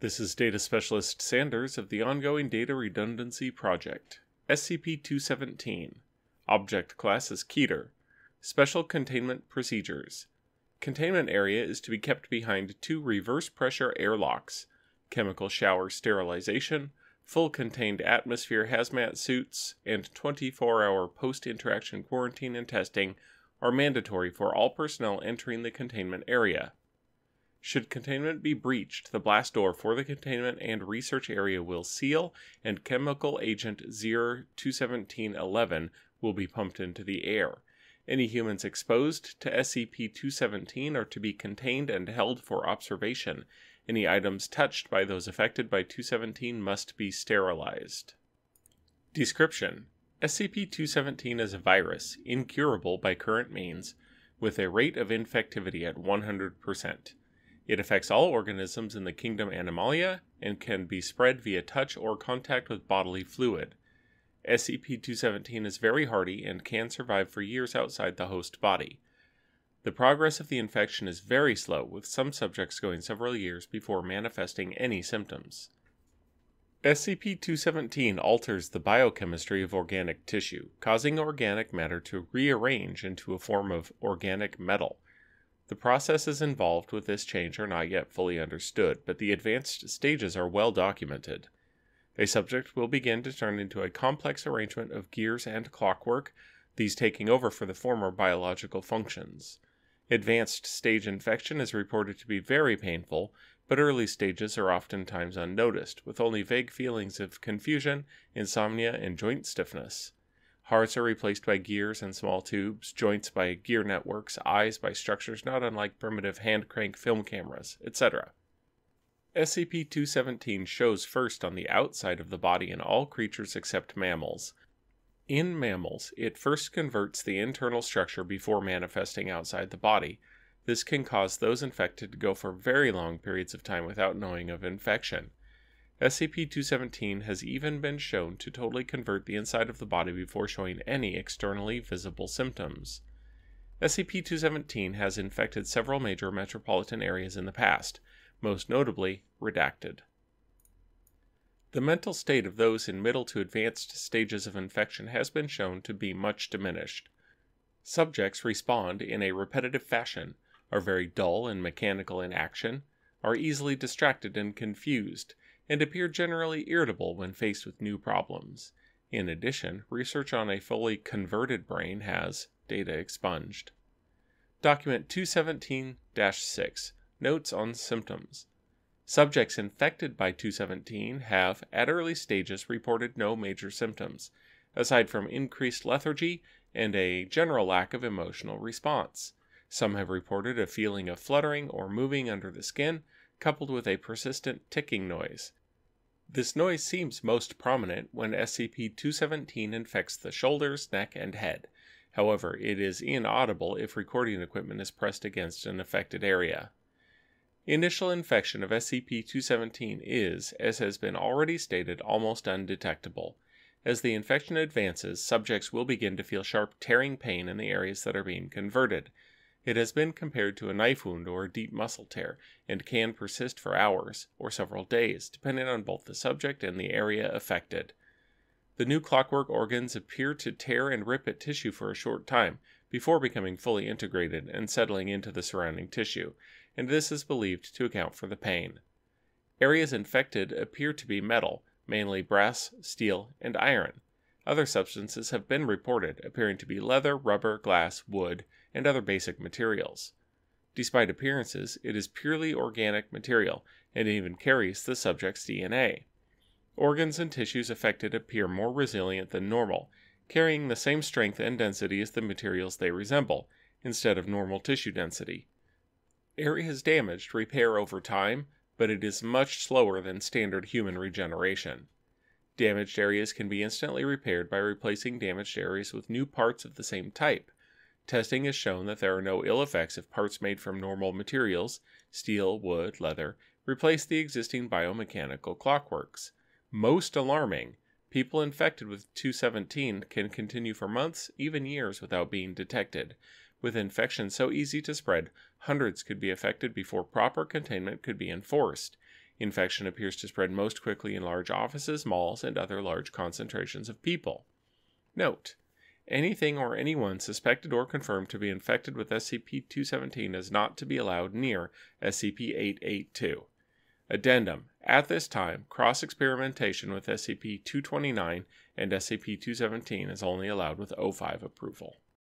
This is Data Specialist Sanders of the ongoing Data Redundancy Project. SCP-217. Object Class is Keter. Special Containment Procedures. Containment area is to be kept behind two reverse pressure airlocks, chemical shower sterilization, full contained atmosphere hazmat suits, and 24-hour post-interaction quarantine and testing are mandatory for all personnel entering the containment area. Should containment be breached, the blast door for the containment and research area will seal, and chemical agent ZIR-217-11 will be pumped into the air. Any humans exposed to SCP-217 are to be contained and held for observation. Any items touched by those affected by 217 must be sterilized. Description: SCP-217 is a virus, incurable by current means, with a rate of infectivity at 100%. It affects all organisms in the kingdom Animalia and can be spread via touch or contact with bodily fluid. SCP-217 is very hardy and can survive for years outside the host body. The progress of the infection is very slow, with some subjects going several years before manifesting any symptoms. SCP-217 alters the biochemistry of organic tissue, causing organic matter to rearrange into a form of organic metal. The processes involved with this change are not yet fully understood, but the advanced stages are well documented. A subject will begin to turn into a complex arrangement of gears and clockwork, these taking over for the former biological functions. Advanced stage infection is reported to be very painful, but early stages are oftentimes unnoticed, with only vague feelings of confusion, insomnia, and joint stiffness. Hearts are replaced by gears and small tubes, joints by gear networks, eyes by structures not unlike primitive hand-crank film cameras, etc. SCP-217 shows first on the outside of the body in all creatures except mammals. In mammals, it first converts the internal structure before manifesting outside the body. This can cause those infected to go for very long periods of time without knowing of infection. SCP-217 has even been shown to totally convert the inside of the body before showing any externally visible symptoms. SCP-217 has infected several major metropolitan areas in the past, most notably Redacted. The mental state of those in middle to advanced stages of infection has been shown to be much diminished. Subjects respond in a repetitive fashion, are very dull and mechanical in action, are easily distracted and confused, and appear generally irritable when faced with new problems. In addition, research on a fully converted brain has data expunged. Document 217-6, Notes on Symptoms. Subjects infected by 217 have, at early stages, reported no major symptoms, aside from increased lethargy and a general lack of emotional response. Some have reported a feeling of fluttering or moving under the skin, coupled with a persistent ticking noise. This noise seems most prominent when SCP-217 infects the shoulders, neck, and head. However, it is inaudible if recording equipment is pressed against an affected area. Initial infection of SCP-217 is, as has been already stated, almost undetectable. As the infection advances, subjects will begin to feel sharp tearing pain in the areas that are being converted. It has been compared to a knife wound or a deep muscle tear, and can persist for hours or several days, depending on both the subject and the area affected. The new clockwork organs appear to tear and rip at tissue for a short time, before becoming fully integrated and settling into the surrounding tissue, and this is believed to account for the pain. Areas infected appear to be metal, mainly brass, steel, and iron. Other substances have been reported, appearing to be leather, rubber, glass, wood, and other basic materials. Despite appearances, it is purely organic material, and even carries the subject's DNA. Organs and tissues affected appear more resilient than normal, carrying the same strength and density as the materials they resemble, instead of normal tissue density. Areas damaged repair over time, but it is much slower than standard human regeneration. Damaged areas can be instantly repaired by replacing damaged areas with new parts of the same type. Testing has shown that there are no ill effects if parts made from normal materials, steel, wood, leather, replace the existing biomechanical clockworks. Most alarming, people infected with 217 can continue for months, even years, without being detected. With infection so easy to spread, hundreds could be affected before proper containment could be enforced. Infection appears to spread most quickly in large offices, malls, and other large concentrations of people. Note: anything or anyone suspected or confirmed to be infected with SCP-217 is not to be allowed near SCP-882. Addendum: at this time, cross-experimentation with SCP-229 and SCP-217 is only allowed with O5 approval.